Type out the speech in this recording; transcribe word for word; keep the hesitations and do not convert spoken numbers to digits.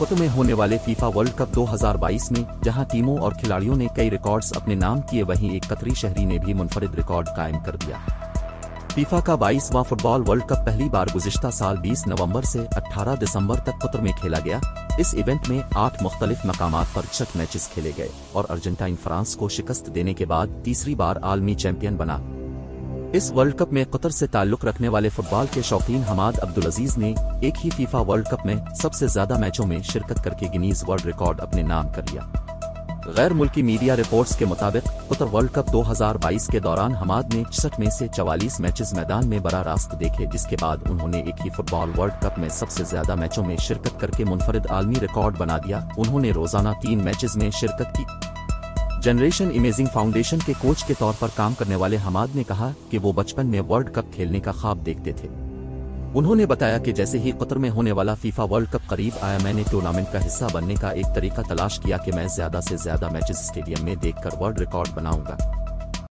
Qatar में होने वाले फीफा वर्ल्ड कप दो हज़ार बाईस में जहां टीमों और खिलाड़ियों ने कई रिकॉर्ड्स अपने नाम किए, वहीं एक कतरी शहरी ने भी मुनफरिद रिकॉर्ड कायम कर दिया। फीफा का बाईसवां फुटबॉल वर्ल्ड कप पहली बार गुज़िश्ता साल बीस नवंबर से अठारह दिसंबर तक कतर में खेला गया। इस इवेंट में आठ मुख्तलिफ मकामात पर छह मैचेस खेले गए और अर्जेंटाइन फ्रांस को शिकस्त देने के बाद तीसरी बार आलमी चैंपियन बना। इस वर्ल्ड कप में कतर से ताल्लुक़ रखने वाले फुटबॉल के शौकीन हमाद अब्दुल अजीज ने एक ही फीफा वर्ल्ड कप में सबसे ज़्यादा मैचों में शिरकत करके गिनीज वर्ल्ड रिकॉर्ड अपने नाम कर लिया। गैर मुल्की मीडिया रिपोर्ट्स के मुताबिक कतर वर्ल्ड कप दो हज़ार बाईस के दौरान हमाद ने छियासठ में से चवालीस मैचेस मैदान में बरा रास्त देखे, जिसके बाद उन्होंने एक ही फुटबॉल वर्ल्ड कप में सबसे ज्यादा मैचों में शिरकत करके मुनफरिद आलमी रिकॉर्ड बना दिया। उन्होंने रोजाना तीन मैचेस में शिरकत की। जनरेशन इमेजिंग फाउंडेशन के कोच के तौर पर काम करने वाले हमाद ने कहा कि वो बचपन में वर्ल्ड कप खेलने का ख्वाब देखते थे। उन्होंने बताया कि जैसे ही कतर में होने वाला फीफा वर्ल्ड कप करीब आया, मैंने टूर्नामेंट का हिस्सा बनने का एक तरीका तलाश किया कि मैं ज्यादा से ज्यादा मैचेस स्टेडियम में देखकर वर्ल्ड रिकॉर्ड बनाऊंगा।